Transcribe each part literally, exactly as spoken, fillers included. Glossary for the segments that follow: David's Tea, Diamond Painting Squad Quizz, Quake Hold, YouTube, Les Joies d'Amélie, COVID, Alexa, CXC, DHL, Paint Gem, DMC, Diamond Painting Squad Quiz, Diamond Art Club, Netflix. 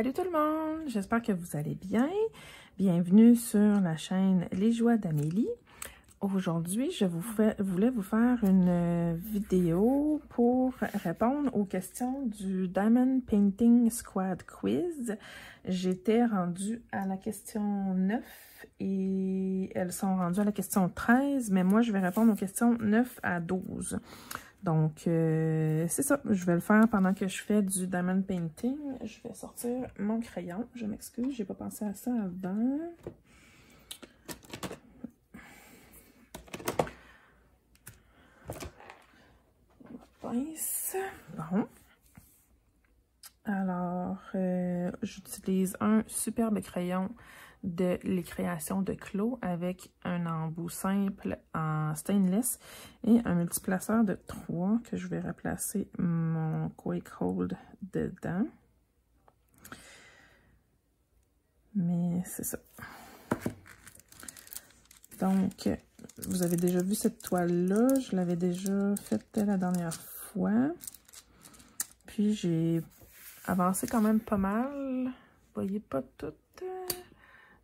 Salut tout le monde, j'espère que vous allez bien. Bienvenue sur la chaîne Les Joies d'Amélie. Aujourd'hui, je vous fais, voulais vous faire une vidéo pour répondre aux questions du Diamond Painting Squad Quiz. J'étais rendue à la question neuf et elles sont rendues à la question treize, mais moi je vais répondre aux questions neuf à douze. Donc, euh, c'est ça. Je vais le faire pendant que je fais du Diamond Painting. Je vais sortir mon crayon. Je m'excuse, j'ai pas pensé à ça avant. Pince. Bon. Alors, euh, j'utilise un superbe crayon de les créations de Clos avec un embout simple en stainless et un multiplaceur de trois que je vais replacer mon Quake Hold dedans. Mais c'est ça. Donc, vous avez déjà vu cette toile-là. Je l'avais déjà faite la dernière fois. Puis, j'ai avancé quand même pas mal. Vous voyez pas tout.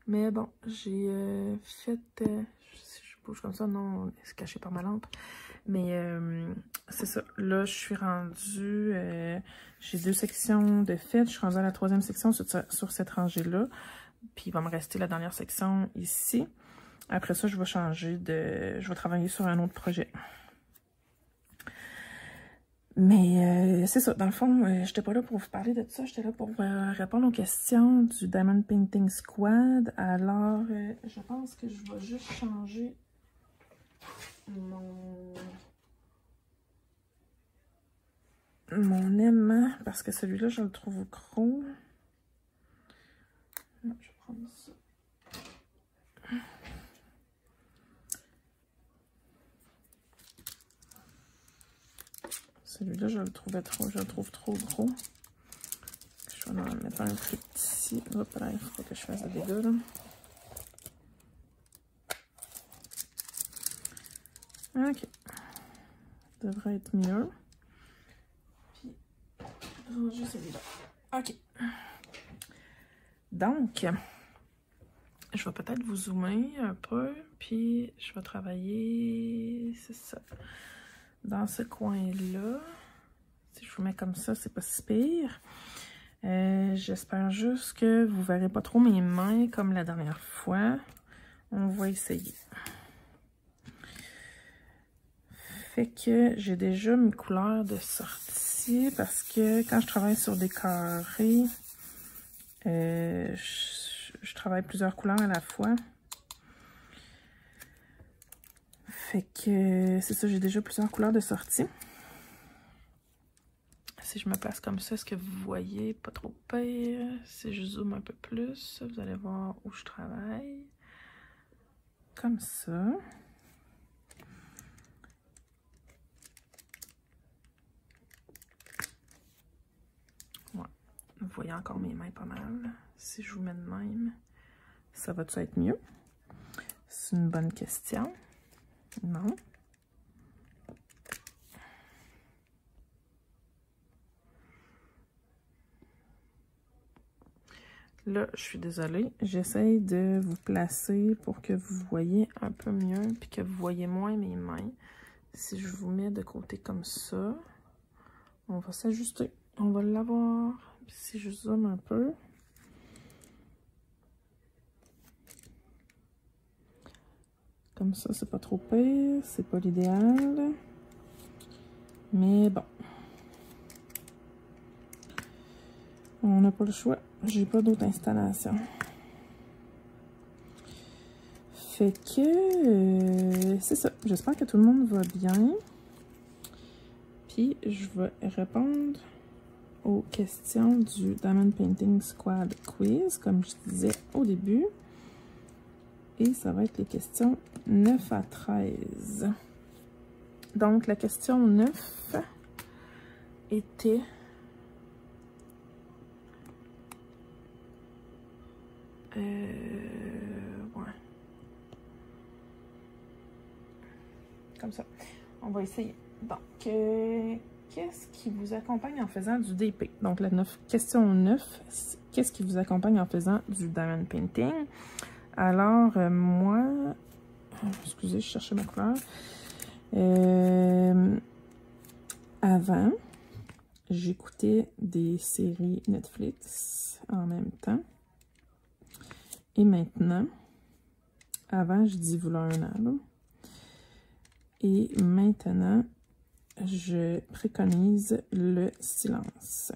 Mais bon, j'ai euh, fait, euh, si je bouge comme ça, non, c'est caché par ma lampe. Mais euh, c'est ça, là je suis rendue, euh, j'ai deux sections de fait. Je suis rendue à la troisième section sur, sur cette rangée-là. Puis il va me rester la dernière section ici. Après ça, je vais changer de, je vais travailler sur un autre projet. Mais euh, c'est ça, dans le fond, euh, j'étais pas là pour vous parler de tout ça, j'étais là pour euh, répondre aux questions du Diamond Painting Squad. Alors, euh, je pense que je vais juste changer mon, mon aimant, parce que celui-là, je le trouve gros. Non, je vais prendre ça. Celui-là, je le trouvais trop, je le trouve trop gros. Je vais en mettre un plus petit. Hop là, il faut que je fasse des dégâts là. Ok. Ça devrait être mieux. Puis, ranger celui-là. Ok. Donc, je vais peut-être vous zoomer un peu, puis je vais travailler. C'est ça. Dans ce coin-là, si je vous mets comme ça, c'est pas si pire. Euh, J'espère juste que vous ne verrez pas trop mes mains comme la dernière fois. On va essayer. Fait que j'ai déjà mes couleurs de sortie parce que quand je travaille sur des carrés, euh, je, je travaille plusieurs couleurs à la fois. Fait que c'est ça, j'ai déjà plusieurs couleurs de sortie. Si je me place comme ça, est-ce que vous voyez? Pas trop pire. Si je zoome un peu plus, vous allez voir où je travaille. Comme ça. Ouais. Vous voyez encore mes mains pas mal. Si je vous mets de même, ça va-tu être mieux? C'est une bonne question. Non. Là, je suis désolée. J'essaye de vous placer pour que vous voyez un peu mieux puis que vous voyez moins mes mains. Si je vous mets de côté comme ça, on va s'ajuster. On va l'avoir. Si je zoome un peu. Comme ça, c'est pas trop pire, c'est pas l'idéal, mais bon, on n'a pas le choix, j'ai pas d'autre installation. Fait que, euh, c'est ça, j'espère que tout le monde va bien, puis je vais répondre aux questions du Diamond Painting Squad Quiz, comme je disais au début. Et ça va être les questions neuf à treize. Donc, la question neuf était... Euh... Ouais. Comme ça. On va essayer. Donc, euh, qu'est-ce qui vous accompagne en faisant du D P? Donc, la neuf, question neuf, qu'est-ce qui vous accompagne en faisant du Diamond Painting? Alors, euh, moi... Excusez, je cherchais ma couleur. Euh, avant, j'écoutais des séries Netflix en même temps. Et maintenant, avant, je dis vouloir un an, là. Et maintenant, je préconise le silence.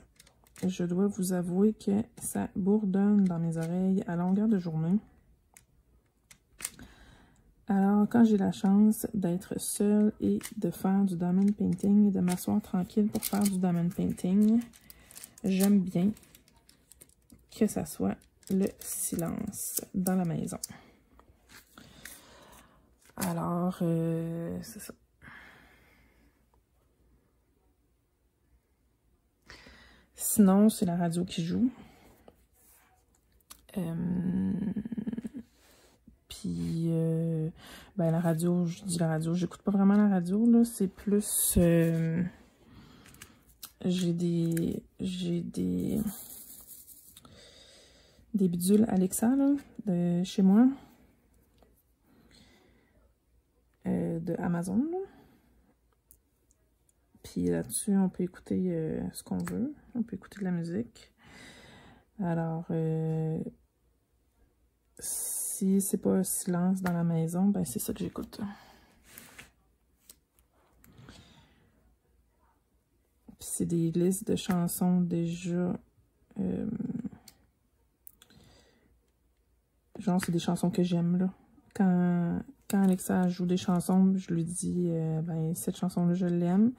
Je dois vous avouer que ça bourdonne dans mes oreilles à longueur de journée. Alors, quand j'ai la chance d'être seule et de faire du diamond painting et de m'asseoir tranquille pour faire du diamond painting, j'aime bien que ça soit le silence dans la maison. Alors, euh, c'est ça. Sinon, c'est la radio qui joue. Euh... Puis, euh, ben, la radio, je dis la radio, j'écoute pas vraiment la radio, là, c'est plus, euh, j'ai des, j'ai des, des bidules Alexa, là, de chez moi, euh, de Amazon, là. Puis là-dessus, on peut écouter euh, ce qu'on veut, on peut écouter de la musique. Alors, euh, si c'est pas un silence dans la maison, ben c'est ça que j'écoute. Puis c'est des listes de chansons déjà... Euh, genre, c'est des chansons que j'aime, là. Quand, quand Alexa joue des chansons, je lui dis, euh, ben cette chanson-là, je l'aime.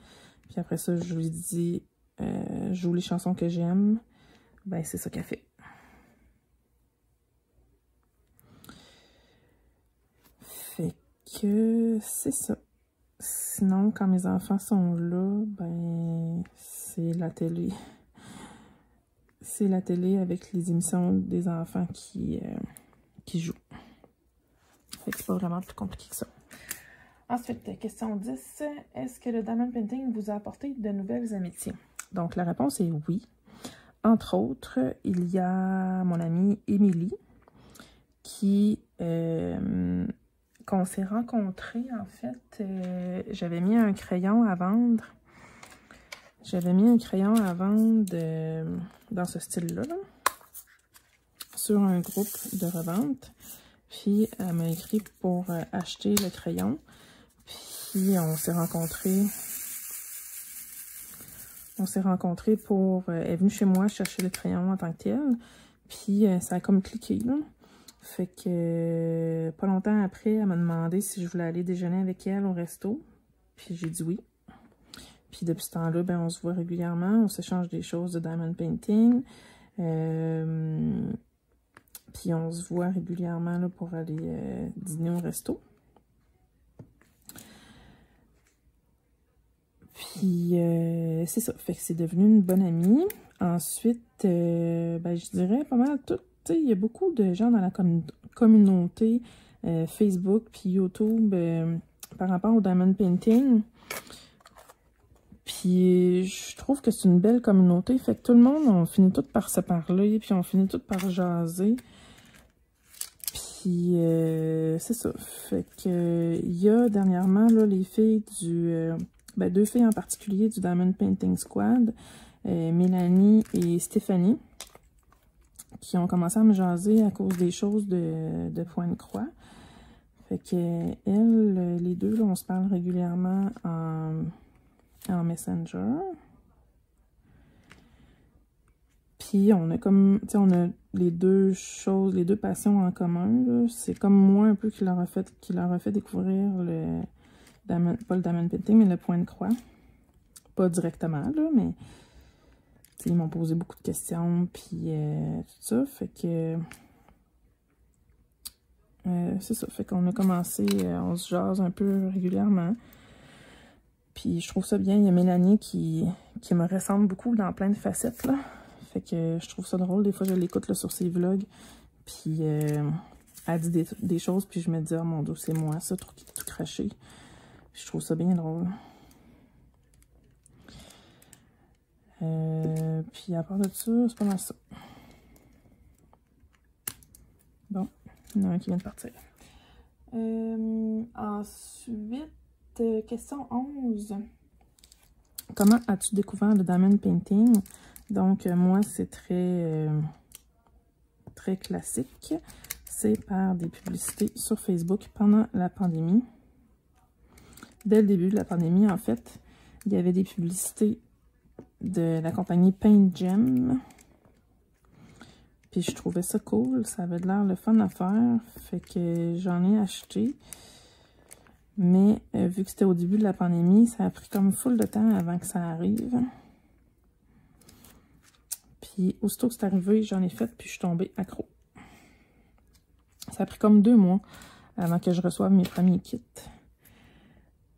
Puis après ça, je lui dis, euh, joue les chansons que j'aime. Ben c'est ça qu'elle fait. Que c'est ça. Sinon, quand mes enfants sont là, ben c'est la télé. C'est la télé avec les émissions des enfants qui, euh, qui jouent. Fait que c'est pas vraiment plus compliqué que ça. Ensuite, question dix. Est-ce que le Diamond Painting vous a apporté de nouvelles amitiés? Donc, la réponse est oui. Entre autres, il y a mon amie Émilie qui... Euh, qu'on s'est rencontrés, en fait, euh, j'avais mis un crayon à vendre. J'avais mis un crayon à vendre euh, dans ce style-là, là, sur un groupe de revente. Puis, elle m'a écrit pour euh, acheter le crayon. Puis, on s'est rencontrés. On s'est rencontrés pour... Euh, elle est venue chez moi chercher le crayon en tant que tel. Puis, euh, ça a comme cliqué, là. Fait que euh, pas longtemps après, elle m'a demandé si je voulais aller déjeuner avec elle au resto. Puis j'ai dit oui. Puis depuis ce temps-là, ben, on se voit régulièrement. On s'échange des choses de Diamond Painting. Euh, puis on se voit régulièrement là, pour aller euh, dîner au resto. Puis euh, c'est ça. Fait que c'est devenu une bonne amie. Ensuite, euh, ben, je dirais pas mal tout. Il y a beaucoup de gens dans la com communauté euh, Facebook puis YouTube euh, par rapport au Diamond Painting. Puis je trouve que c'est une belle communauté. Fait que tout le monde, on finit tout par se parler, puis on finit tout par jaser. Puis euh, c'est ça. Fait que il y a dernièrement là, les filles du... Euh, ben, deux filles en particulier du Diamond Painting Squad, euh, Mélanie et Stéphanie, qui ont commencé à me jaser à cause des choses de, de Pointe-Croix. Fait que, elles, les deux, là, on se parle régulièrement en, en Messenger. Puis, on a comme, tu sais, on a les deux choses, les deux passions en commun. C'est comme moi, un peu, qui leur a fait, qui leur a fait découvrir le, diamond, pas le Diamond Painting, mais le Pointe-Croix. Pas directement, là, mais... Ils m'ont posé beaucoup de questions, puis euh, tout ça, fait que... Euh, c'est ça, fait qu'on a commencé, euh, on se jase un peu régulièrement. Puis je trouve ça bien, il y a Mélanie qui, qui me ressemble beaucoup dans plein de facettes, là. Fait que je trouve ça drôle, des fois je l'écoute sur ses vlogs, puis euh, elle dit des, des choses, puis je me dis « Oh mon Dieu, c'est moi ça, tout, tout craché. » Je trouve ça bien drôle. Puis à part de ça, c'est pas mal ça. Bon, il y en a un qui vient de partir. Euh, ensuite, euh, question onze. Comment as-tu découvert le Diamond Painting? Donc, euh, moi, c'est très, euh, très classique. C'est par des publicités sur Facebook pendant la pandémie. Dès le début de la pandémie, en fait, il y avait des publicités de la compagnie Paint Gem. Puis je trouvais ça cool, ça avait l'air le fun à faire, fait que j'en ai acheté. Mais euh, vu que c'était au début de la pandémie, ça a pris comme full de temps avant que ça arrive. Puis aussitôt que c'est arrivé, j'en ai fait, puis je suis tombée accro. Ça a pris comme deux mois avant que je reçoive mes premiers kits.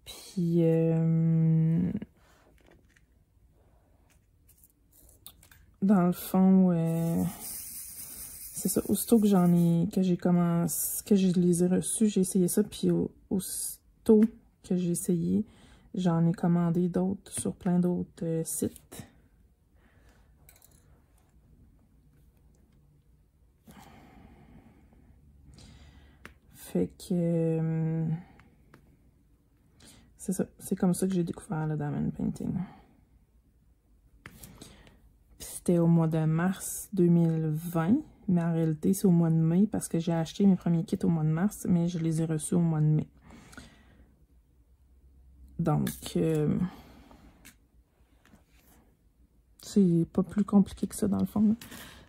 Puis... Euh, dans le fond... Euh, c'est ça, aussitôt que j'en ai, que j'ai commencé, que je les ai reçus, j'ai essayé ça, puis au, aussitôt que j'ai essayé, j'en ai commandé d'autres sur plein d'autres euh, sites. Fait que, euh, c'est ça, c'est comme ça que j'ai découvert le Diamond Painting. Puis c'était au mois de mars deux mille vingt. Mais en réalité, c'est au mois de mai parce que j'ai acheté mes premiers kits au mois de mars, mais je les ai reçus au mois de mai. Donc, euh, c'est pas plus compliqué que ça dans le fond.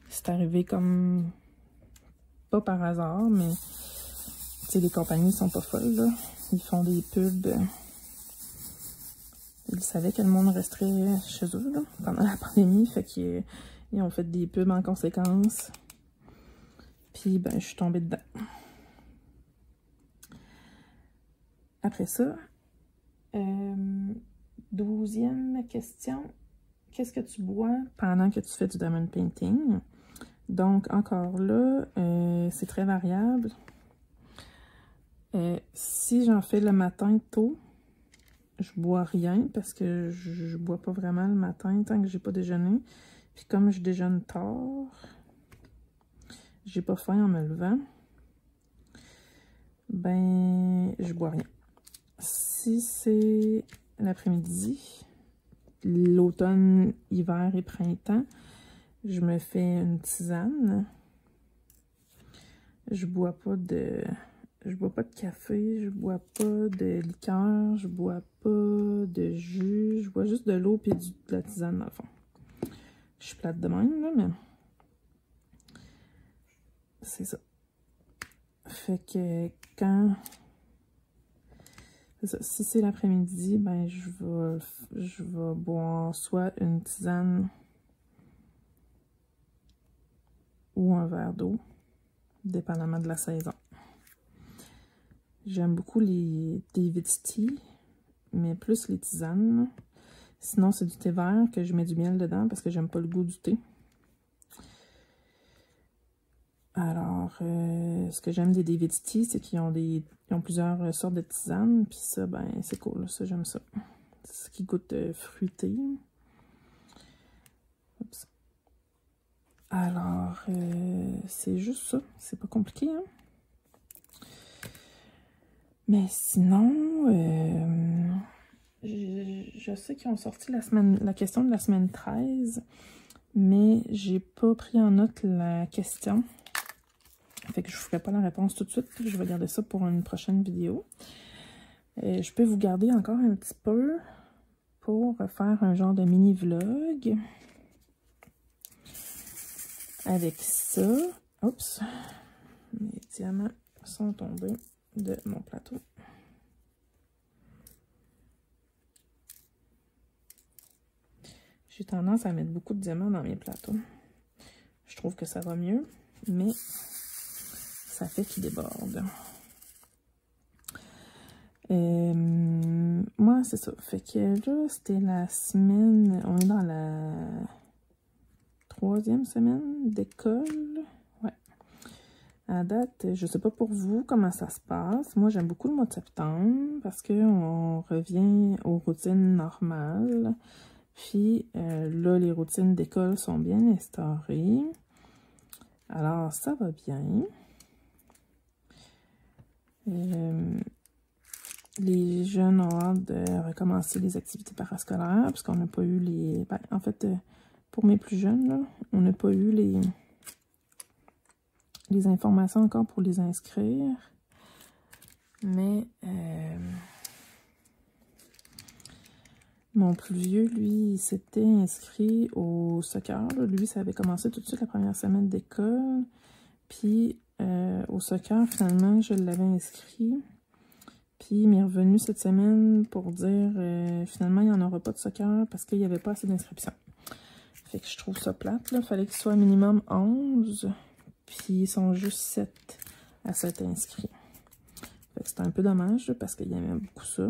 C'est arrivé comme, pas par hasard, mais les compagnies sont pas folles, là. Ils font des pubs. Ils savaient que le monde resterait chez eux là, pendant la pandémie, fait qu'ils ont fait des pubs en conséquence. Puis, ben, je suis tombée dedans. Après ça, euh, douzième question. Qu'est-ce que tu bois pendant que tu fais du diamond painting? Donc, encore là, euh, c'est très variable. Euh, si j'en fais le matin tôt, je bois rien parce que je, je bois pas vraiment le matin tant que j'ai pas déjeuné. Puis comme je déjeune tard... j'ai pas faim en me levant, ben je bois rien. Si c'est l'après-midi, l'automne, hiver et printemps, je me fais une tisane. Je bois pas de, je bois pas de café, je bois pas de liqueur, je bois pas de jus, je bois juste de l'eau et de la tisane dans le fond. Je suis plate de même là, mais c'est ça. Fait que quand... ça. Si c'est l'après-midi, ben je vais, je vais boire soit une tisane ou un verre d'eau, dépendamment de la saison. J'aime beaucoup les David's Tea, mais plus les tisanes. Sinon, c'est du thé vert que je mets du miel dedans parce que j'aime pas le goût du thé. Alors, euh, ce que j'aime des David's Tea, c'est qu'ils ont des, ils ont plusieurs sortes de tisanes, puis ça, ben, c'est cool, ça, j'aime ça. C'est ce qui goûte euh, fruité. Oups. Alors, euh, c'est juste ça, c'est pas compliqué, hein? Mais sinon, euh, je, je sais qu'ils ont sorti la semaine, la question de la semaine treize, mais j'ai pas pris en note la question. Fait que je ne ferai pas la réponse tout de suite. Je vais garder ça pour une prochaine vidéo. Euh, je peux vous garder encore un petit peu pour faire un genre de mini-vlog. Avec ça... oups! Mes diamants sont tombés de mon plateau. J'ai tendance à mettre beaucoup de diamants dans mes plateaux. Je trouve que ça va mieux, mais... ça fait qu'il déborde. Euh, moi, c'est ça. Fait que là, c'était la semaine... on est dans la troisième semaine d'école. Ouais. À date, je sais pas pour vous comment ça se passe. Moi, j'aime beaucoup le mois de septembre parce qu'on revient aux routines normales. Puis euh, là, les routines d'école sont bien instaurées. Alors, ça va bien. Euh, les jeunes ont hâte de recommencer les activités parascolaires, puisqu'on n'a pas eu les... Ben, en fait, pour mes plus jeunes, là, on n'a pas eu les... les informations encore pour les inscrire. Mais... Euh... Mon plus vieux, lui, il s'était inscrit au soccer. Là. Lui, ça avait commencé tout de suite la première semaine d'école. Puis, euh, au soccer, finalement, je l'avais inscrit. Puis, il m'est revenu cette semaine pour dire, euh, finalement, il n'y en aura pas de soccer parce qu'il n'y avait pas assez d'inscriptions. Fait que je trouve ça plate, là. Fallait qu'il soit minimum onze. Puis, ils sont juste sept à s'être inscrits. Fait que c'est un peu dommage, là, parce qu'il y avait beaucoup ça.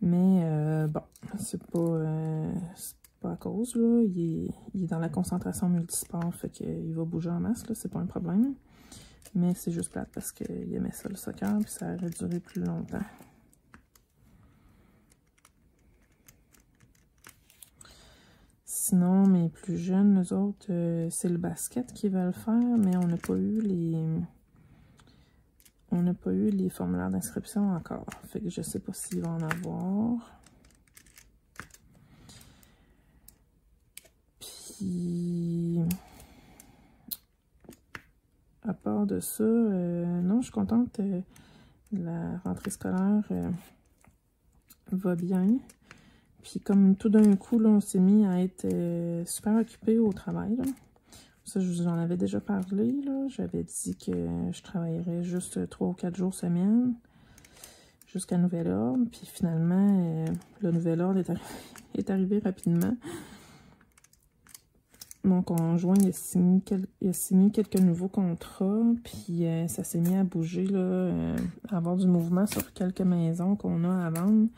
Mais euh, bon, c'est pas, euh, pas à cause, là. Il est, il est dans la concentration multisport, fait qu'il va bouger en masse, là, c'est pas un problème. Mais c'est juste plate parce qu'il aimait ça le soccer, puis ça aurait duré plus longtemps. Sinon, mes plus jeunes, eux autres, euh, c'est le basket qu'ils veulent faire, mais on n'a pas eu les... On n'a pas eu les formulaires d'inscription encore. Fait que je ne sais pas s'il va en avoir. Puis... À part de ça, euh, non, je suis contente. Euh, la rentrée scolaire euh, va bien. Puis comme tout d'un coup, là, on s'est mis à être euh, super occupés au travail, là. Ça, je vous en avais déjà parlé, là. J'avais dit que je travaillerais juste trois ou quatre jours semaine jusqu'à nouvel ordre. Puis finalement, euh, le nouvel ordre est, arri est arrivé rapidement. Mon conjoint il a, signé quel il a signé quelques nouveaux contrats, puis euh, ça s'est mis à bouger, là, euh, à avoir du mouvement sur quelques maisons qu'on a à vendre.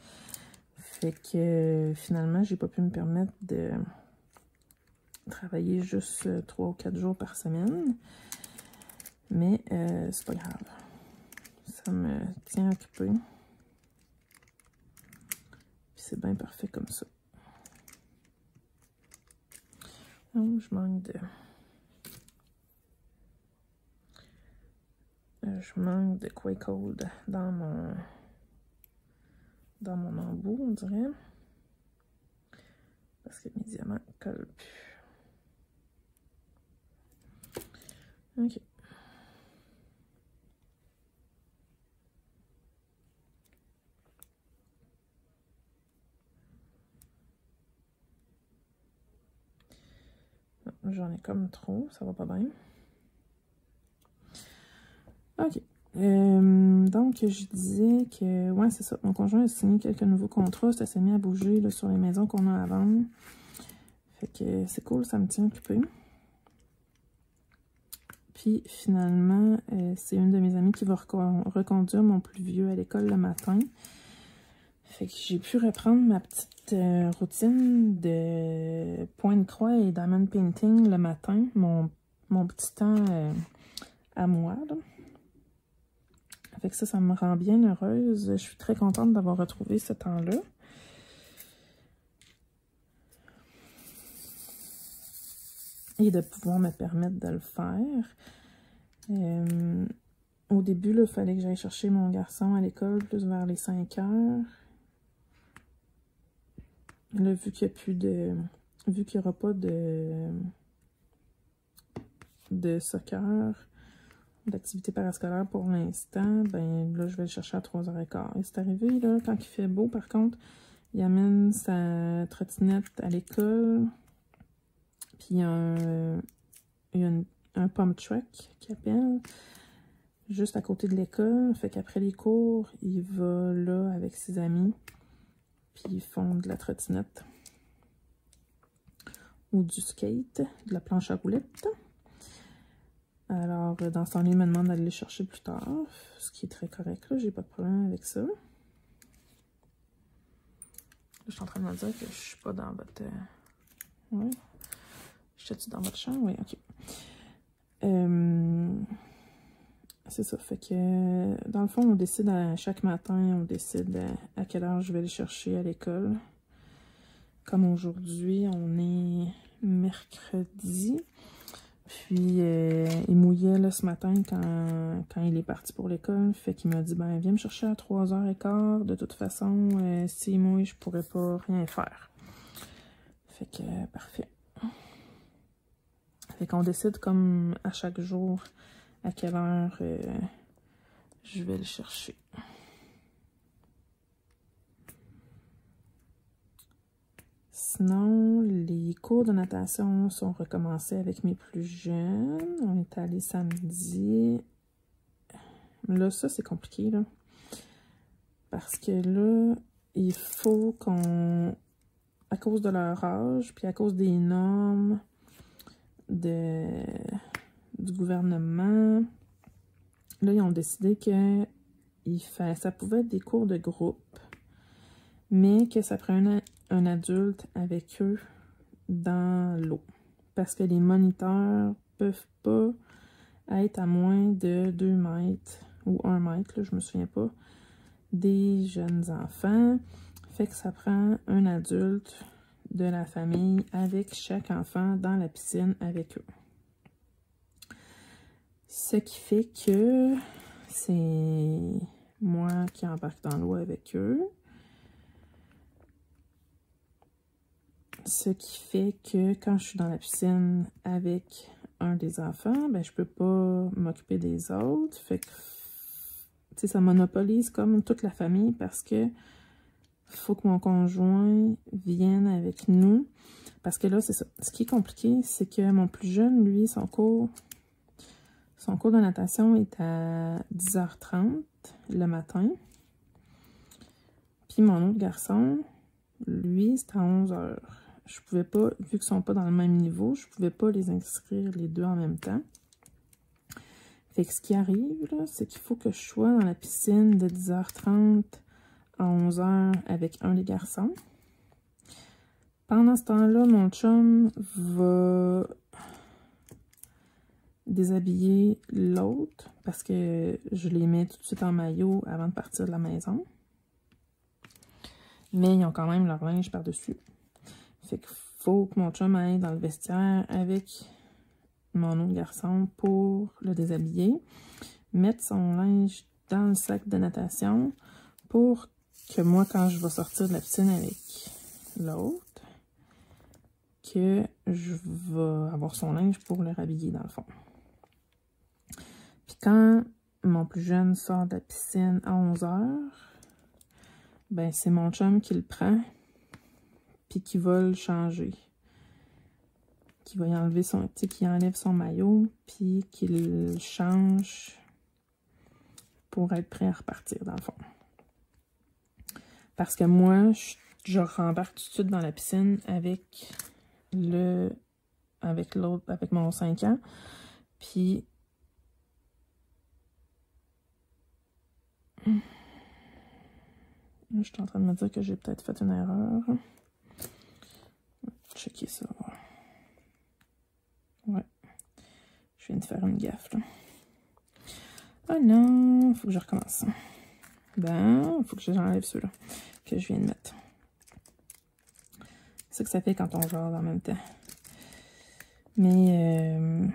Fait que euh, finalement, j'ai pas pu me permettre de... travailler juste trois ou quatre jours par semaine, mais euh, c'est pas grave, ça me tient occupée, puis c'est bien parfait comme ça. Donc, je manque de... Je manque de quoi cold dans mon... dans mon embout, on dirait, parce que mes diamants ne collent plus. Ok. J'en ai comme trop, ça va pas bien. Ok. Euh, donc, je disais que, ouais, c'est ça. Mon conjoint a signé quelques nouveaux contrats. Ça s'est mis à bouger là, sur les maisons qu'on a à vendre. Fait que c'est cool, ça me tient occupée. Puis finalement, euh, c'est une de mes amies qui va reconduire mon plus vieux à l'école le matin. Fait que j'ai pu reprendre ma petite euh, routine de point de croix et diamond painting le matin. Mon, mon petit temps euh, à moi, là. Fait que ça, ça me rend bien heureuse. Je suis très contente d'avoir retrouvé ce temps-là. Et de pouvoir me permettre de le faire. Euh, au début, il fallait que j'aille chercher mon garçon à l'école plus vers les cinq heures. Là, vu qu'il n'y a plus de... Vu qu'il n'y aura pas de... de soccer, d'activité parascolaire pour l'instant, ben là, je vais le chercher à trois heures quinze. Et c'est arrivé, là, quand il fait beau, par contre, il amène sa trottinette à l'école. Puis il y a un, un, un pump truck qui appelle juste à côté de l'école. Fait qu'après les cours, il va là avec ses amis. Puis ils font de la trottinette. Ou du skate, de la planche à roulettes. Alors, dans ce temps-là, il me demande d'aller les chercher plus tard. Ce qui est très correct, là. J'ai pas de problème avec ça. Là, je suis en train de me dire que je suis pas dans votre... Ouais. J'étais-tu dans votre champ? Oui, ok. Euh, c'est ça. Fait que dans le fond, on décide à, chaque matin, on décide à, à quelle heure je vais les chercher à l'école. Comme aujourd'hui, on est mercredi. Puis euh, il mouillait là, ce matin quand, quand il est parti pour l'école. Fait qu'il m'a dit, ben viens me chercher à trois heures quinze. De toute façon, euh, s'il mouille, je pourrais pas rien faire. Fait que euh, parfait. Fait qu'on décide comme à chaque jour à quelle heure euh, je vais le chercher. Sinon, les cours de natation sont recommencés avec mes plus jeunes. On est allé samedi. Là, ça, c'est compliqué, là. Parce que là, il faut qu'on... À cause de leur âge, puis à cause des normes de, du gouvernement, là, ils ont décidé que il fa... ça pouvait être des cours de groupe, mais que ça prend un, un adulte avec eux dans l'eau. Parce que les moniteurs peuvent pas être à moins de deux mètres ou un mètre, là, je me souviens pas, des jeunes enfants. Fait que ça prend un adulte de la famille avec chaque enfant dans la piscine avec eux. Ce qui fait que c'est moi qui embarque dans l'eau avec eux. Ce qui fait que quand je suis dans la piscine avec un des enfants, ben je peux pas m'occuper des autres. Fait que ça monopolise comme toute la famille parce que faut que mon conjoint vienne avec nous. Parce que là, c'est ça. Ce qui est compliqué, c'est que mon plus jeune, lui, son cours, son cours de natation est à dix heures trente le matin. Puis mon autre garçon, lui, c'est à onze heures. Je pouvais pas, vu qu'ils sont pas dans le même niveau, je pouvais pas les inscrire les deux en même temps. Fait que ce qui arrive, là, c'est qu'il faut que je sois dans la piscine de dix heures trente à onze heures avec un des garçons. Pendant ce temps-là, mon chum va déshabiller l'autre parce que je les mets tout de suite en maillot avant de partir de la maison. Mais ils ont quand même leur linge par-dessus. Fait qu'il faut que mon chum aille dans le vestiaire avec mon autre garçon pour le déshabiller, mettre son linge dans le sac de natation pour que moi, quand je vais sortir de la piscine avec l'autre, que je vais avoir son linge pour le rhabiller dans le fond. Puis quand mon plus jeune sort de la piscine à onze heures, ben c'est mon chum qui le prend, puis qui va le changer. Qui va y enlever son, tu sais, qui enlève son maillot, puis qui le change pour être prêt à repartir dans le fond. Parce que moi, je, je rembarque tout de suite dans la piscine avec le, avec l'autre, avec mon cinq ans, puis je suis en train de me dire que j'ai peut-être fait une erreur. Checker ça. Ouais. Je viens de faire une gaffe, là. Ah non, faut que je recommence. Ben, faut que j'enlève ceux-là que je viens de mettre. C'est ça que ça fait quand on jase en même temps. Mais, euh,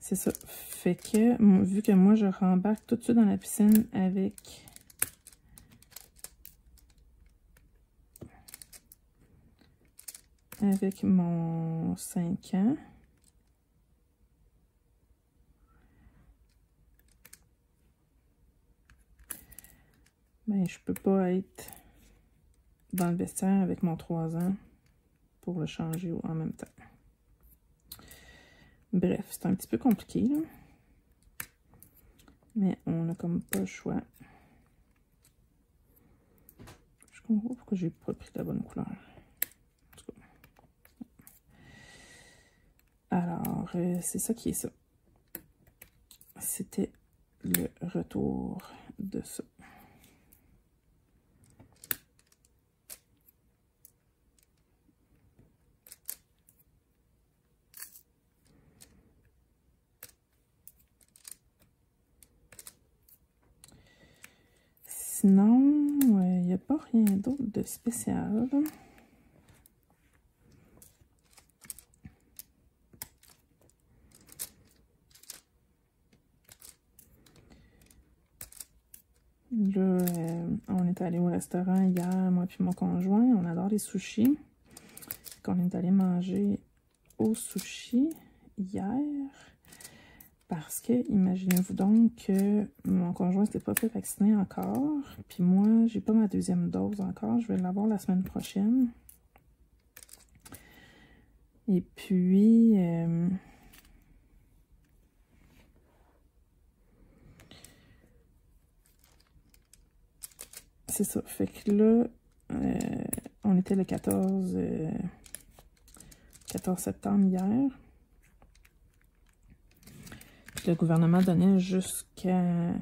c'est ça. Fait que, vu que moi, je rembarque tout de suite dans la piscine avec avec mon cinq ans. Ben, je peux pas être dans le vestiaire avec mon trois ans pour le changer en même temps. Bref, c'est un petit peu compliqué, là. Mais on n'a comme pas le choix. Je comprends pourquoi j'ai pas pris la bonne couleur. En tout cas. Alors, euh, c'est ça qui est ça. C'était le retour de ça. sinon, il euh, n'y a pas rien d'autre de spécial. Là, euh, on est allé au restaurant hier, moi puis mon conjoint. On adore les sushis. On est allé manger au sushi hier. Parce que, imaginez-vous donc que mon conjoint ne s'était pas fait vacciner encore. Puis moi, j'ai pas ma deuxième dose encore. Je vais l'avoir la semaine prochaine. Et puis... Euh, c'est ça. Fait que là, euh, on était le quatorze septembre hier. Puis le gouvernement donnait jusqu'à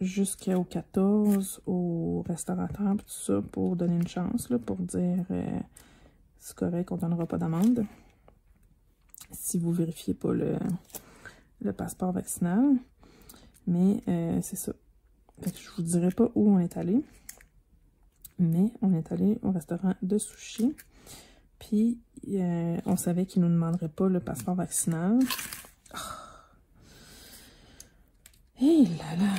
jusqu'au quatorze aux restaurateurs tout ça pour donner une chance, là, pour dire euh, c'est correct, on ne donnera pas d'amende si vous ne vérifiez pas le, le passeport vaccinal. Mais euh, c'est ça. Fait que je ne vous dirai pas où on est allé. Mais on est allé au restaurant de sushi. Puis, euh, on savait qu'ils ne nous demanderaient pas le passeport vaccinal. Oh. Hé là là!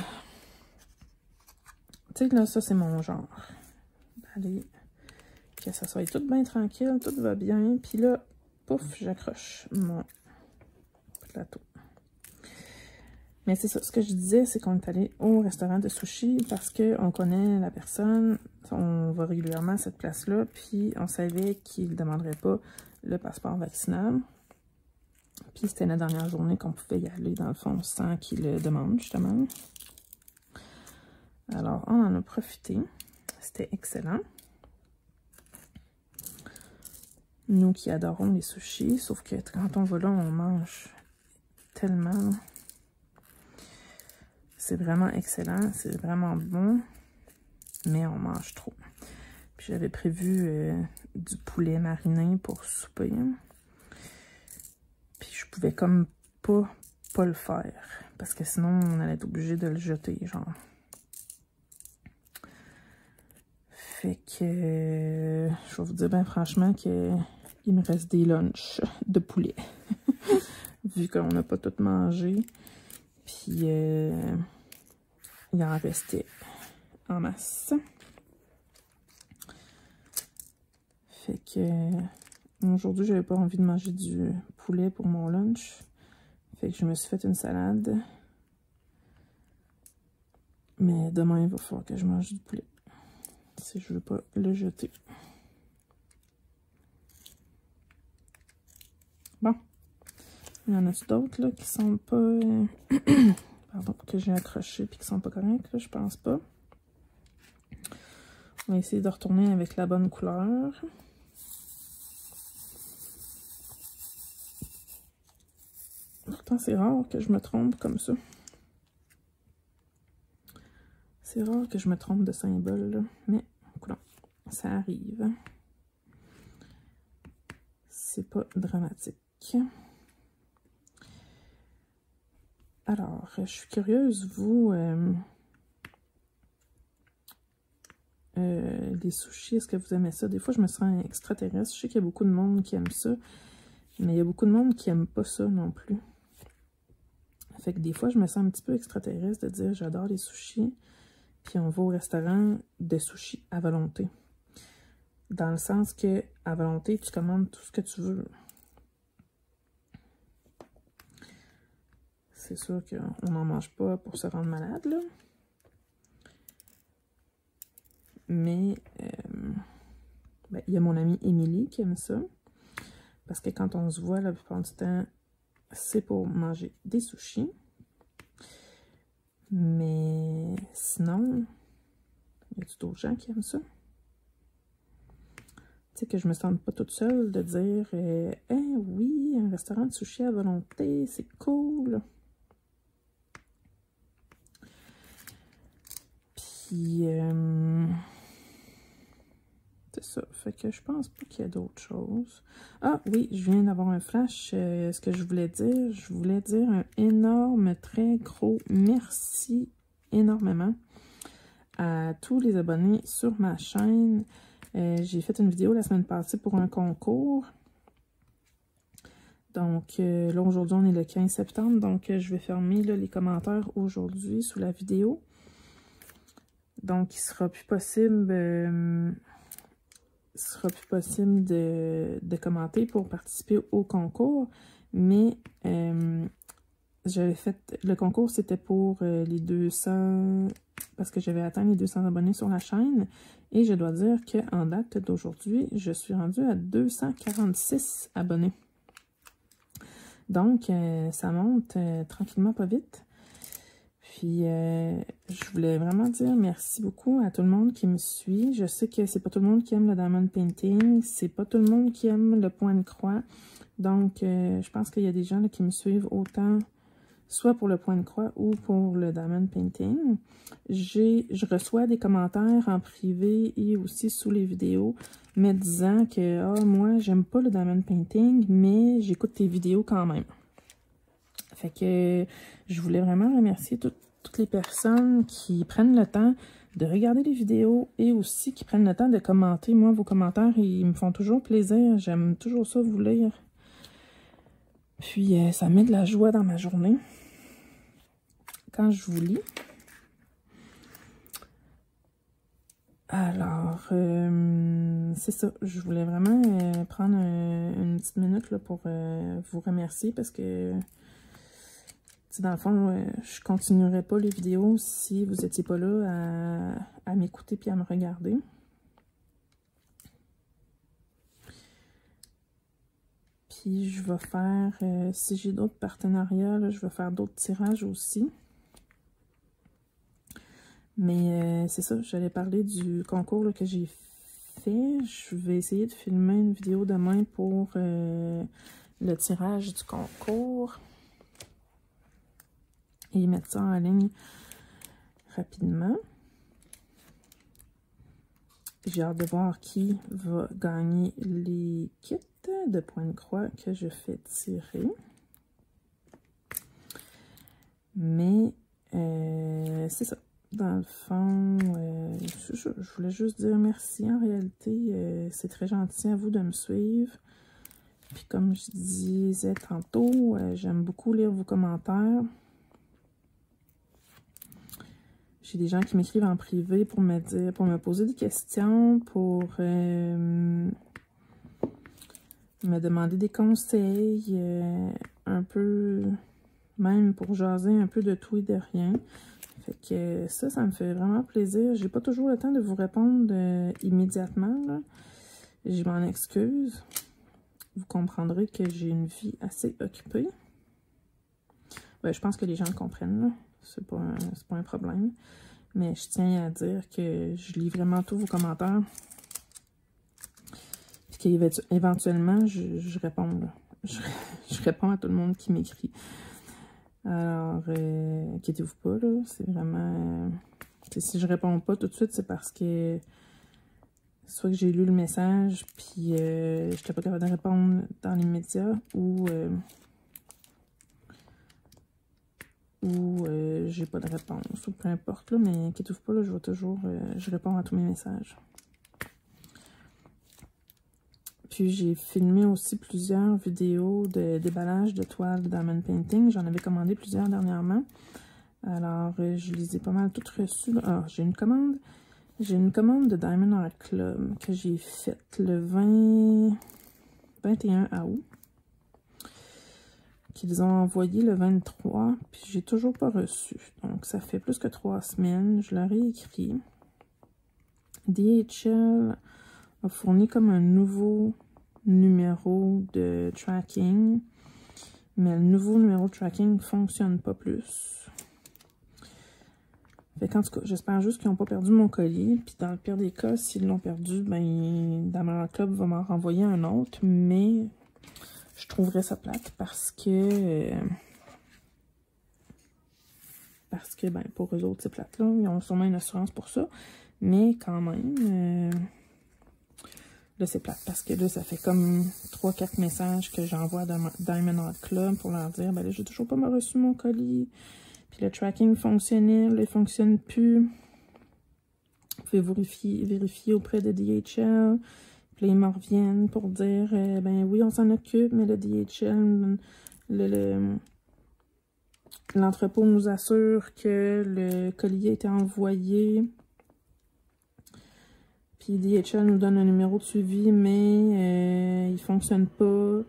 Tu sais que là, ça, c'est mon genre. Allez, que ça soit tout bien tranquille, tout va bien. Puis là, pouf, j'accroche mon plateau. Mais c'est ça, ce que je disais, c'est qu'on est allé au restaurant de sushi parce qu'on connaît la personne, on va régulièrement à cette place-là, puis on savait qu'il ne demanderait pas le passeport vaccinal. Puis c'était la dernière journée qu'on pouvait y aller, dans le fond, sans qu'il le demande, justement. Alors, on en a profité. C'était excellent. Nous qui adorons les sushis, sauf que quand on va là, on mange tellement... C'est vraiment excellent, c'est vraiment bon, mais on mange trop. Puis j'avais prévu euh, du poulet mariné pour souper. Puis je pouvais comme pas, pas le faire, parce que sinon on allait être obligé de le jeter, genre. Fait que, euh, je vais vous dire bien franchement que il me reste des lunchs de poulet, vu qu'on n'a pas tout mangé. Puis, euh, il en restait en masse. Fait que, aujourd'hui, j'avais pas envie de manger du poulet pour mon lunch. Fait que je me suis fait une salade. Mais demain, il va falloir que je mange du poulet. Si je veux pas le jeter. Bon. Il y en a-tu d'autres qui sont pas... Euh, pardon, que j'ai accroché puis qui sont pas corrects, là, je pense pas. On va essayer de retourner avec la bonne couleur. Pourtant, c'est rare que je me trompe comme ça. C'est rare que je me trompe de symbole, là. Mais, coulon, ça arrive. C'est pas dramatique. Alors, je suis curieuse, vous, euh, euh, les sushis, est-ce que vous aimez ça? Des fois, je me sens extraterrestre. Je sais qu'il y a beaucoup de monde qui aime ça, mais il y a beaucoup de monde qui aime pas ça non plus. Fait que des fois, je me sens un petit peu extraterrestre de dire j'adore les sushis, puis on va au restaurant de sushis à volonté. Dans le sens que, à volonté, tu commandes tout ce que tu veux. C'est sûr qu'on n'en mange pas pour se rendre malade, là. Mais, euh, ben, y a mon amie Émilie qui aime ça. Parce que quand on se voit, la plupart du temps, c'est pour manger des sushis. Mais sinon, y a-t-il d'autres gens qui aiment ça? Tu sais, que je me sente pas toute seule de dire euh, « Eh oui, un restaurant de sushis à volonté, c'est cool! » Puis, euh, c'est ça. Fait que je pense pas qu'il y a d'autres choses. Ah oui, je viens d'avoir un flash. Euh, ce que je voulais dire, je voulais dire un énorme, très gros merci énormément à tous les abonnés sur ma chaîne. Euh, j'ai fait une vidéo la semaine passée pour un concours. Donc euh, là, aujourd'hui, on est le quinze septembre. Donc, euh, je vais fermer là, les commentaires aujourd'hui sous la vidéo. Donc, il ne sera plus possible, euh, il sera plus possible de, de commenter pour participer au concours. Mais euh, j'avais fait le concours, c'était pour euh, les deux cents... parce que j'avais atteint les deux cents abonnés sur la chaîne. Et je dois dire qu'en date d'aujourd'hui, je suis rendue à deux cent quarante-six abonnés. Donc, euh, ça monte euh, tranquillement, pas vite. Puis, euh, je voulais vraiment dire merci beaucoup à tout le monde qui me suit. Je sais que c'est pas tout le monde qui aime le diamond painting. C'est pas tout le monde qui aime le point de croix. Donc, euh, je pense qu'il y a des gens là, qui me suivent autant... soit pour le point de croix ou pour le diamond painting. J'ai, je reçois des commentaires en privé et aussi sous les vidéos me disant que « Ah, moi, j'aime pas le diamond painting, mais j'écoute tes vidéos quand même. » Fait que je voulais vraiment remercier tout, toutes les personnes qui prennent le temps de regarder les vidéos et aussi qui prennent le temps de commenter. Moi, vos commentaires, ils me font toujours plaisir. J'aime toujours ça vous lire. Puis, ça met de la joie dans ma journée. Quand je vous lis. Alors, euh, c'est ça. Je voulais vraiment euh, prendre un, une petite minute là, pour euh, vous remercier parce que, dans le fond, euh, je continuerai pas les vidéos si vous n'étiez pas là à, à m'écouter puis à me regarder. Puis je vais faire, euh, si j'ai d'autres partenariats, là, je vais faire d'autres tirages aussi. Mais euh, c'est ça, j'allais parler du concours là, que j'ai fait. Je vais essayer de filmer une vidéo demain pour euh, le tirage du concours. Et mettre ça en ligne rapidement. J'ai hâte de voir qui va gagner les kits de points de croix que je fais tirer. Mais euh, c'est ça. Dans le fond, euh, je, je voulais juste dire merci. En réalité, euh, c'est très gentil à vous de me suivre. Puis comme je disais tantôt, euh, j'aime beaucoup lire vos commentaires. J'ai des gens qui m'écrivent en privé pour me dire, pour me poser des questions, pour euh, me demander des conseils, euh, un peu, même pour jaser un peu de tout et de rien. Fait que ça, ça me fait vraiment plaisir. J'ai pas toujours le temps de vous répondre euh, immédiatement, là. Je m'en excuse. Vous comprendrez que j'ai une vie assez occupée. Ben, je pense que les gens le comprennent, là. C'est pas, pas un problème. Mais je tiens à dire que je lis vraiment tous vos commentaires. Puis qu'éventuellement, je, je réponds. Là. Je, je réponds à tout le monde qui m'écrit. Alors, euh, inquiétez-vous pas, là. C'est vraiment... Euh, si je réponds pas tout de suite, c'est parce que... soit que j'ai lu le message, puis euh, je n'étais pas capable de répondre dans les médias, ou... Euh, ou euh, j'ai pas de réponse, ou peu importe, là, mais inquiétez-vous pas, là, je vais toujours, euh, je réponds à tous mes messages. Puis j'ai filmé aussi plusieurs vidéos de déballage de toiles de Diamond Painting, j'en avais commandé plusieurs dernièrement, alors euh, je les ai pas mal toutes reçues. Ah, j'ai une commande, j'ai une commande de Diamond Art Club que j'ai faite le vingt, vingt et un août. Qu'ils ont envoyé le vingt-trois, puis j'ai toujours pas reçu. Donc, ça fait plus que trois semaines. Je leur ai écrit. D H L a fourni comme un nouveau numéro de tracking, mais le nouveau numéro de tracking ne fonctionne pas plus. Fait qu'en tout cas, j'espère juste qu'ils n'ont pas perdu mon colis. Puis dans le pire des cas, s'ils l'ont perdu, ben, Diamond Club va m'en renvoyer un autre, mais... je trouverais ça plate parce que euh, parce que ben pour eux autres c'est plate là, ils ont sûrement une assurance pour ça, mais quand même euh, là c'est plate parce que là ça fait comme trois quatre messages que j'envoie dans Diamond Art Club pour leur dire ben là j'ai toujours pas reçu mon colis, puis le tracking fonctionnait, là il fonctionne plus. pouvez vérifier, vérifier auprès de D H L. Puis là, ils me reviennent pour dire, euh, ben oui, on s'en occupe, mais le D H L, le... le l'entrepôt nous assure que le colis a été envoyé. Puis D H L nous donne un numéro de suivi, mais euh, il ne fonctionne pas.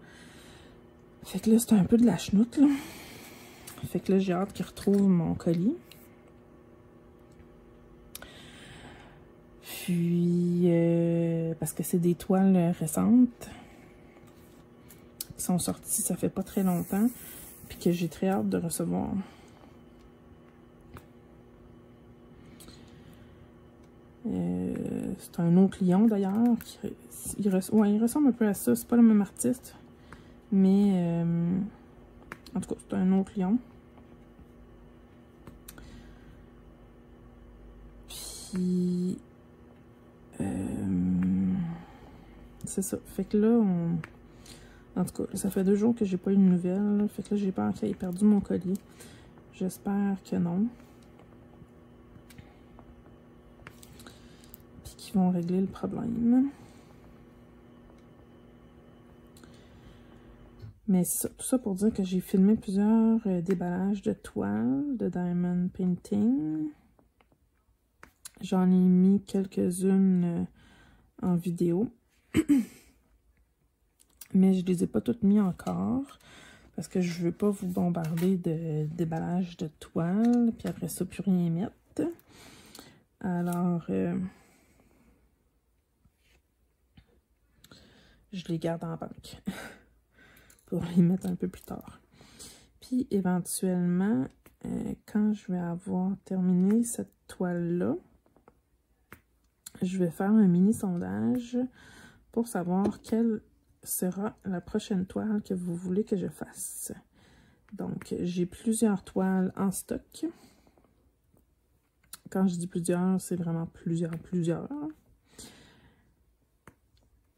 Fait que là, c'est un peu de la chenoute, là. Fait que là, j'ai hâte qu'il retrouve mon colis. Puis, euh, parce que c'est des toiles récentes qui sont sorties, ça fait pas très longtemps. Puis que j'ai très hâte de recevoir. Euh, c'est un autre lion d'ailleurs. Il, res... ouais, il ressemble un peu à ça. C'est pas le même artiste. Mais euh... en tout cas, c'est un autre lion. Puis euh... c'est ça. Fait que là, on. En tout cas, ça fait deux jours que j'ai pas eu de nouvelles. Là. Fait que là, j'ai peur qu'il ait perdu mon colis. J'espère que non. Puis qu'ils vont régler le problème. Mais ça, tout ça pour dire que j'ai filmé plusieurs euh, déballages de toiles de Diamond Painting. J'en ai mis quelques-unes euh, en vidéo. Mais je ne les ai pas toutes mises encore, parce que je ne veux pas vous bombarder de déballage de toile, puis après ça, plus rien mettre. Alors, euh, je les garde en banque, pour les mettre un peu plus tard. Puis, éventuellement, euh, quand je vais avoir terminé cette toile-là, je vais faire un mini-sondage pour savoir quelle sera la prochaine toile que vous voulez que je fasse. Donc, j'ai plusieurs toiles en stock. Quand je dis plusieurs, c'est vraiment plusieurs, plusieurs.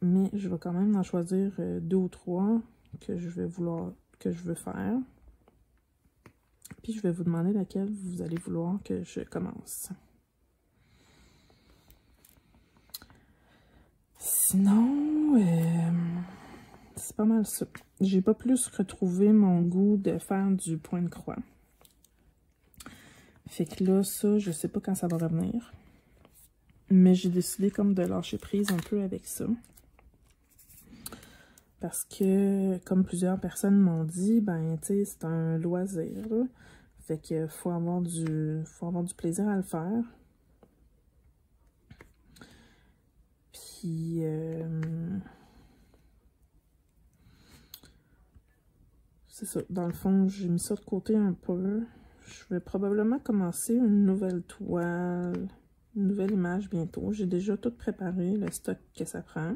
Mais je vais quand même en choisir deux ou trois que je vais vouloir, que je veux faire. Puis, je vais vous demander laquelle vous allez vouloir que je commence. Sinon, euh, c'est pas mal ça. J'ai pas plus retrouvé mon goût de faire du point de croix. Fait que là, ça, je sais pas quand ça va revenir. Mais j'ai décidé comme de lâcher prise un peu avec ça. Parce que, comme plusieurs personnes m'ont dit, ben, tu sais, c'est un loisir, là. Fait que faut avoir du, faut avoir du plaisir à le faire. Puis, euh, c'est ça, dans le fond, j'ai mis ça de côté un peu. Je vais probablement commencer une nouvelle toile, une nouvelle image bientôt. J'ai déjà tout préparé, le stock que ça prend.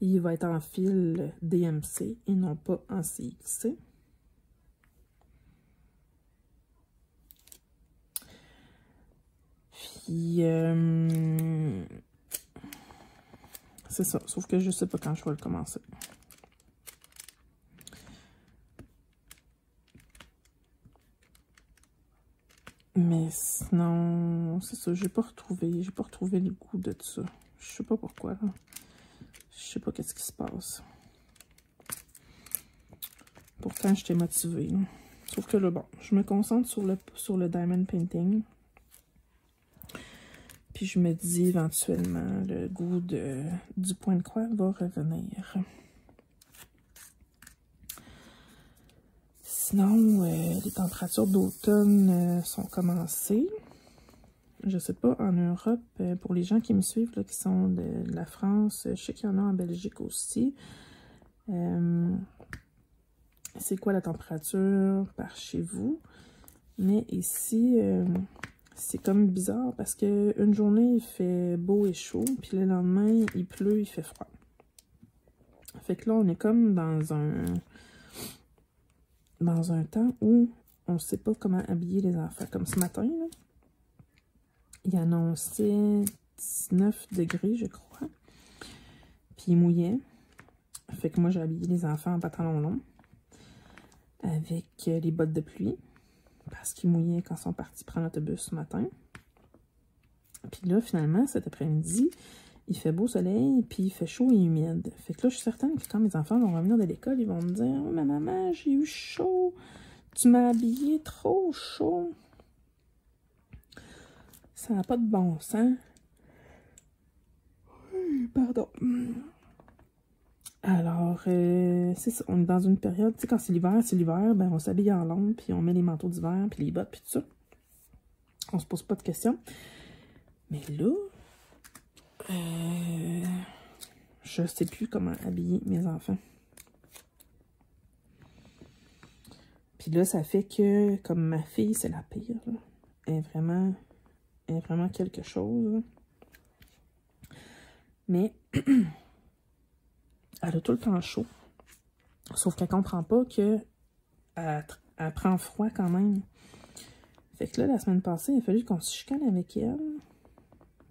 Il va être en fil D M C et non pas en C X C. Puis, euh, c'est ça, sauf que je sais pas quand je vais le commencer. Mais sinon, c'est ça, j'ai pas retrouvé, j'ai pas retrouvé le goût de tout ça. Je sais pas pourquoi, là. Je sais pas qu'est-ce qui se passe. Pourtant, j'étais motivée, là. Sauf que là, bon, je me concentre sur le, sur le Diamond Painting. Puis je me dis éventuellement, le goût de, du point de croix va revenir. Sinon, euh, les températures d'automne euh, sont commencées. Je sais pas, en Europe, euh, pour les gens qui me suivent, là, qui sont de, de la France, je sais qu'il y en a en Belgique aussi. Euh, C'est quoi la température par chez vous? Mais ici... Euh, c'est comme bizarre parce que une journée il fait beau et chaud, puis le lendemain il pleut, il fait froid. Fait que là on est comme dans un dans un temps où on sait pas comment habiller les enfants. Comme ce matin, là, il annonçait dix-neuf degrés je crois, puis il mouillait. Fait que moi j'ai habillé les enfants en pantalon long avec les bottes de pluie. Parce qu'ils mouillaient quand ils sont partis prendre l'autobus ce matin. Puis là, finalement, cet après-midi, il fait beau soleil, puis il fait chaud et humide. Fait que là, je suis certaine que quand mes enfants vont revenir de l'école, ils vont me dire « Oh, ma maman, j'ai eu chaud. Tu m'as habillée trop chaud. » Ça n'a pas de bon sens. Pardon. Alors, euh, c'est ça. On est dans une période, tu sais, quand c'est l'hiver, c'est l'hiver, ben on s'habille en long, puis on met les manteaux d'hiver, puis les bottes, puis tout ça. On se pose pas de questions. Mais là, euh, je sais plus comment habiller mes enfants. Puis là, ça fait que, comme ma fille, c'est la pire, là. Elle est vraiment, elle est vraiment quelque chose, là. Mais elle a tout le temps chaud. Sauf qu'elle ne comprend pas qu'elle elle prend froid quand même. Fait que là, la semaine passée, il a fallu qu'on se chicane avec elle.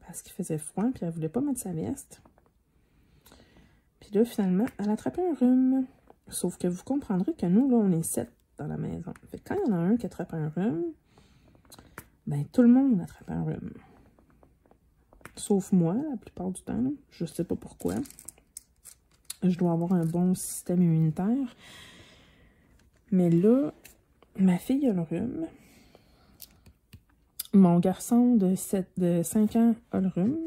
Parce qu'il faisait froid, puis elle ne voulait pas mettre sa veste. Puis là, finalement, elle a attrapé un rhume. Sauf que vous comprendrez que nous, là, on est sept dans la maison. Fait que quand il y en a un qui attrape un rhume, ben tout le monde attrape un rhume. Sauf moi, la plupart du temps. Je sais pas pourquoi. Je dois avoir un bon système immunitaire. Mais là, ma fille a le rhume. Mon garçon de, sept, de cinq ans a le rhume.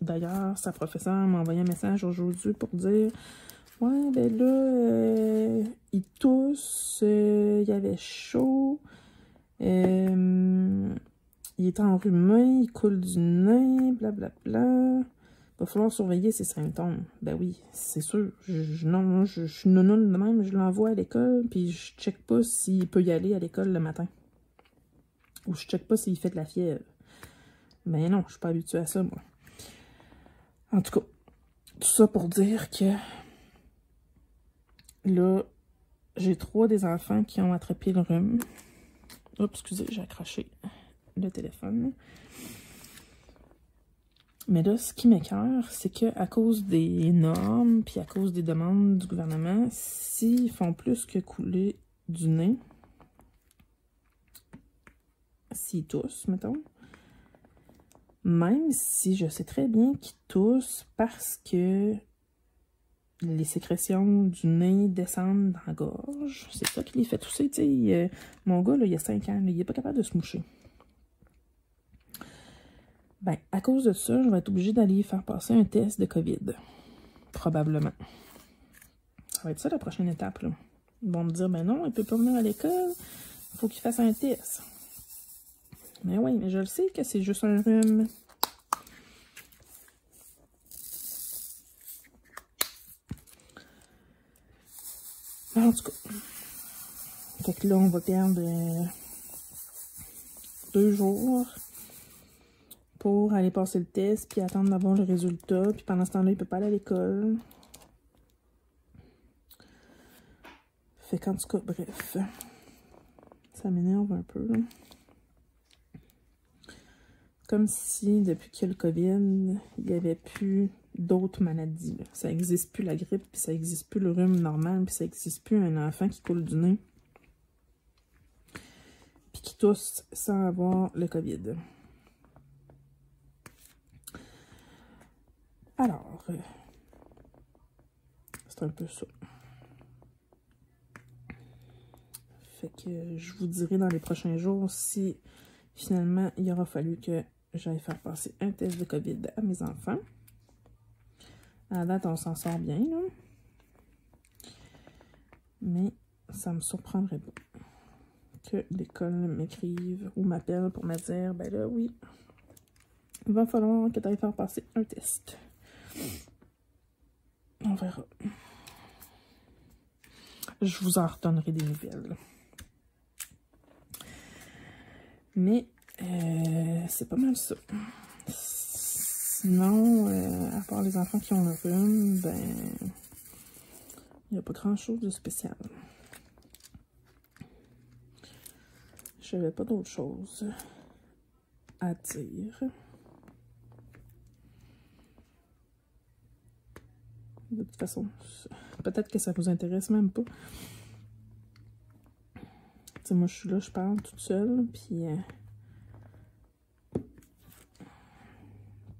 D'ailleurs, sa professeure m'a envoyé un message aujourd'hui pour dire « Ouais, ben là, euh, il tousse, euh, il avait chaud. Euh, » Il est enrhumé, il coule du nez, blablabla. Va falloir surveiller ses symptômes. Ben oui, c'est sûr. Je, je, non, je, je suis nounoune de même, je l'envoie à l'école, puis je check pas s'il peut y aller à l'école le matin. Ou je check pas s'il fait de la fièvre. Ben non, je suis pas habituée à ça, moi. En tout cas, tout ça pour dire que là, j'ai trois des enfants qui ont attrapé le rhume. Oups, excusez, j'ai accroché le téléphone. Mais là, ce qui m'écoeure, c'est qu'à cause des normes, puis à cause des demandes du gouvernement, s'ils font plus que couler du nez, s'ils toussent, mettons, même si je sais très bien qu'ils toussent parce que les sécrétions du nez descendent dans la gorge, c'est ça qui les fait tousser, tu sais. Mon gars, là, il y a cinq ans, là, il n'est pas capable de se moucher. Ben, à cause de ça, je vais être obligée d'aller faire passer un test de COVID. Probablement. Ça va être ça la prochaine étape, là. Ils vont me dire, ben non, il peut pas venir à l'école. Il faut qu'il fasse un test. Mais oui, mais je le sais que c'est juste un rhume. En tout cas. Fait que là, on va perdre euh, deux jours. Pour aller passer le test, puis attendre d'avoir le résultat. Puis pendant ce temps-là, il peut pas aller à l'école. Fait qu'en tout cas, bref. Ça m'énerve un peu. Là. Comme si, depuis qu'il y a le COVID, il n'y avait plus d'autres maladies. Là. Ça n'existe plus la grippe, puis ça n'existe plus le rhume normal, puis ça n'existe plus un enfant qui coule du nez. Puis qui tousse sans avoir le COVID. Alors, euh, c'est un peu ça. Fait que euh, je vous dirai dans les prochains jours si finalement il aura fallu que j'aille faire passer un test de COVID à mes enfants. À la date, on s'en sort bien, là. Mais ça me surprendrait pas que l'école m'écrive ou m'appelle pour me dire, ben là, oui, il va falloir que tu ailles faire passer un test. On verra. Je vous en redonnerai des nouvelles. Mais euh, c'est pas mal ça. Sinon, euh, à part les enfants qui ont le rhume, ben il n'y a pas grand chose de spécial. Je n'avais pas d'autre chose à dire. De toute façon, peut-être que ça vous intéresse même pas. Tu sais, moi, je suis là, je parle toute seule, puis euh,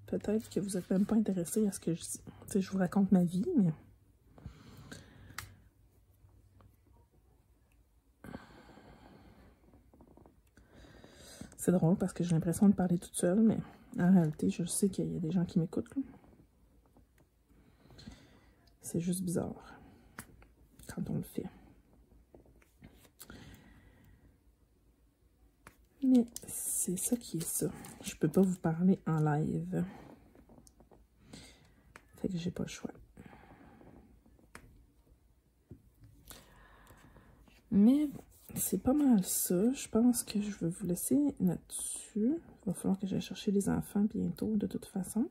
peut-être que vous n'êtes même pas intéressé à ce que je dis. Tu sais, je vous raconte ma vie, mais... C'est drôle parce que j'ai l'impression de parler toute seule, mais en réalité, je sais qu'il y a des gens qui m'écoutent. C'est juste bizarre quand on le fait. Mais c'est ça qui est ça. Je peux pas vous parler en live. Fait que j'ai pas le choix. Mais... c'est pas mal ça. Je pense que je vais vous laisser là-dessus. Il va falloir que j'aille chercher les enfants bientôt, de toute façon.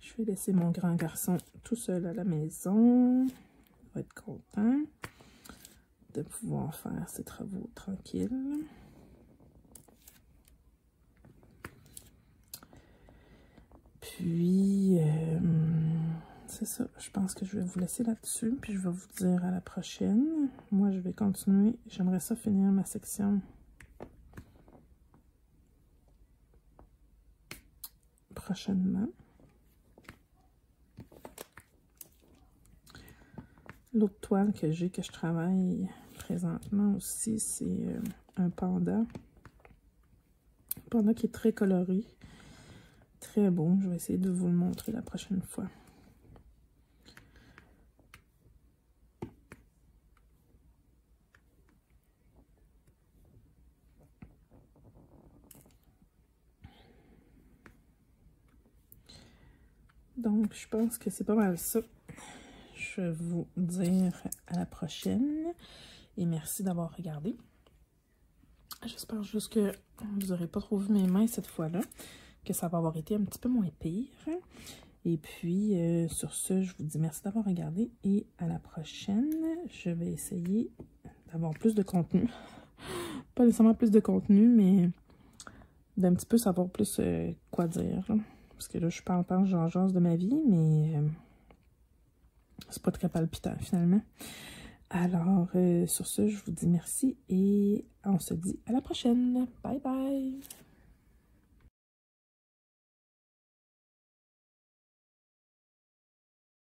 Je vais laisser mon grand garçon tout seul à la maison. Il va être content de pouvoir faire ses travaux tranquilles. Puis... Euh... c'est ça, je pense que je vais vous laisser là-dessus, puis je vais vous dire à la prochaine. Moi, je vais continuer. J'aimerais ça finir ma section prochainement. L'autre toile que j'ai, que je travaille présentement aussi, c'est un panda. Un panda qui est très coloré, très beau. Je vais essayer de vous le montrer la prochaine fois. Donc, je pense que c'est pas mal ça. Je vais vous dire à la prochaine. Et merci d'avoir regardé. J'espère juste que vous n'aurez pas trop vu mes mains cette fois-là. Que ça va avoir été un petit peu moins pire. Et puis, euh, sur ce, je vous dis merci d'avoir regardé. Et à la prochaine, je vais essayer d'avoir plus de contenu. Pas nécessairement plus de contenu, mais d'un petit peu savoir plus euh, quoi dire, là. Parce que là, je parle, parle, j'en jase de ma vie, mais euh, c'est pas très palpitant, finalement. Alors, euh, sur ce, je vous dis merci et on se dit à la prochaine. Bye bye!